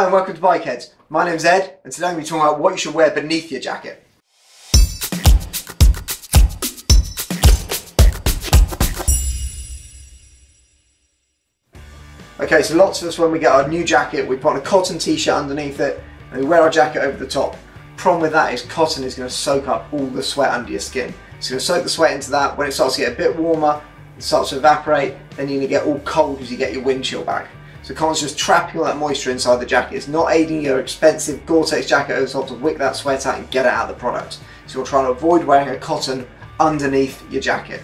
Hi and welcome to Bikeheads. My name's Ed and today I'm going to be talking about what you should wear beneath your jacket. Okay, so lots of us when we get our new jacket we put on a cotton t-shirt underneath it and we wear our jacket over the top. Problem with that is cotton is going to soak up all the sweat under your skin. It's going to soak the sweat into that. When it starts to get a bit warmer, it starts to evaporate, then you're going to get all cold because you get your wind chill back. So cotton's just trapping all that moisture inside the jacket. It's not aiding your expensive Gore-Tex jacket over top to wick that sweat out and get it out of the product. So you're trying to avoid wearing a cotton underneath your jacket.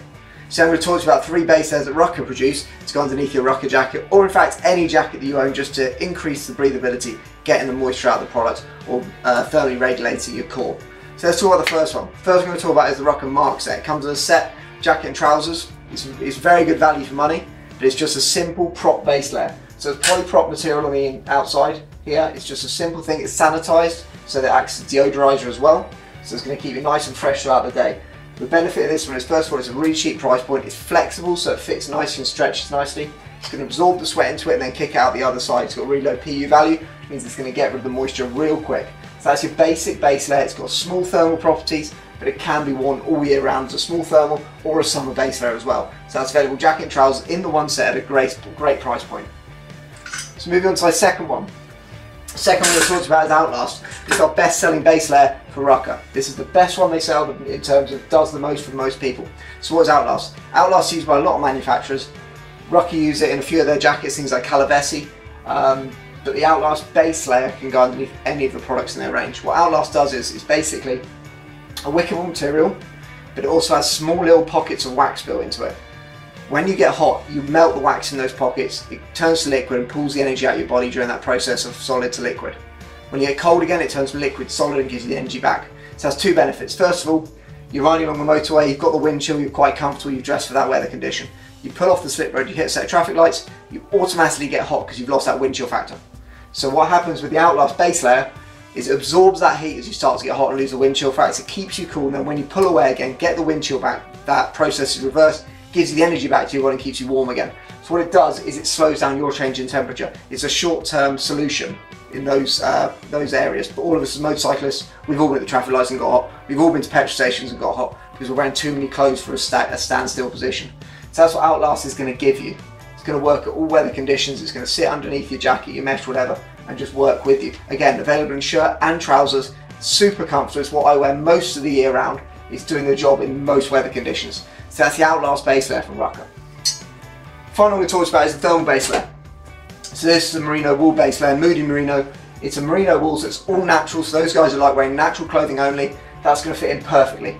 So I'm going to talk to you about three base layers that RUKKA produce to go underneath your RUKKA jacket, or in fact any jacket that you own, just to increase the breathability, getting the moisture out of the product, or thermally regulating your core. So let's talk about the first one. First I'm going to talk about is the RUKKA Mark Set. It comes in a set jacket and trousers. It's very good value for money, but it's just a simple prop base layer. So it's polyprop material on the outside here. It's just a simple thing. It's sanitized, so that acts as deodorizer as well. So it's going to keep you nice and fresh throughout the day. The benefit of this one is, first of all, it's a really cheap price point. It's flexible, so it fits nicely and stretches nicely. It's going to absorb the sweat into it and then kick out the other side. It's got a really low PU value, which means it's going to get rid of the moisture real quick. So that's your basic base layer. It's got small thermal properties, but it can be worn all year round as a small thermal or a summer base layer as well. So that's available jacket and trousers in the one set at a great price point. So moving on to my second one. The second one we're talking about is Outlast. It's our best selling base layer for RUKKA. This is the best one they sell in terms of does the most for most people. So what is Outlast? Outlast is used by a lot of manufacturers. RUKKA use it in a few of their jackets, things like Calavesi. But the Outlast base layer can go underneath any of the products in their range. What Outlast does is it's basically a wickable material, but it also has small little pockets of wax built into it. When you get hot, you melt the wax in those pockets, it turns to liquid and pulls the energy out of your body during that process of solid to liquid. When you get cold again, it turns from liquid to solid and gives you the energy back. So it has two benefits. First of all, you're riding along the motorway, you've got the wind chill, you're quite comfortable, you've dressed for that weather condition. You pull off the slip road, you hit a set of traffic lights, you automatically get hot because you've lost that wind chill factor. So what happens with the Outlast base layer is it absorbs that heat as you start to get hot and lose the wind chill factor, it keeps you cool, and then when you pull away again, get the wind chill back, that process is reversed, gives you the energy back to your body and keeps you warm again. So what it does is it slows down your change in temperature. It's a short-term solution in those areas. But all of us as motorcyclists, we've all been at the traffic lights and got hot. We've all been to petrol stations and got hot because we're wearing too many clothes for a standstill position. So that's what Outlast is going to give you. It's going to work at all weather conditions. It's going to sit underneath your jacket, your mesh, whatever, and just work with you. Again, available in shirt and trousers. Super comfortable. It's what I wear most of the year round. It's doing the job in most weather conditions. So that's the Outlast base layer from RUKKA. Final one we talked about is the thermal base layer. So this is the merino wool base layer, Moody Merino. It's a merino wool, so it's all natural. So those guys are like wearing natural clothing only. That's going to fit in perfectly.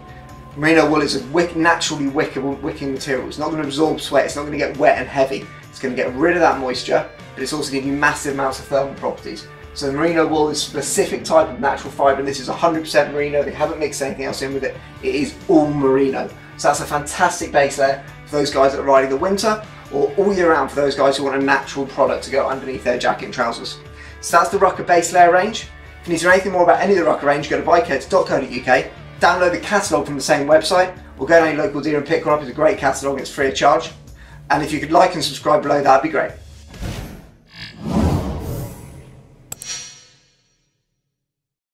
Merino wool is a naturally wicking material. It's not going to absorb sweat. It's not going to get wet and heavy. It's going to get rid of that moisture, but it's also going to give you massive amounts of thermal properties. So the merino wool is a specific type of natural fibre, and this is 100% merino. They haven't mixed anything else in with it. It is all merino. So that's a fantastic base layer for those guys that are riding the winter, or all year round for those guys who want a natural product to go underneath their jacket and trousers. So that's the RUKKA base layer range. If you need to know anything more about any of the RUKKA range, go to bikeheads.co.uk, download the catalogue from the same website, or go down your local dealer and pick one up. It's a great catalogue, it's free of charge. And if you could like and subscribe below, that'd be great.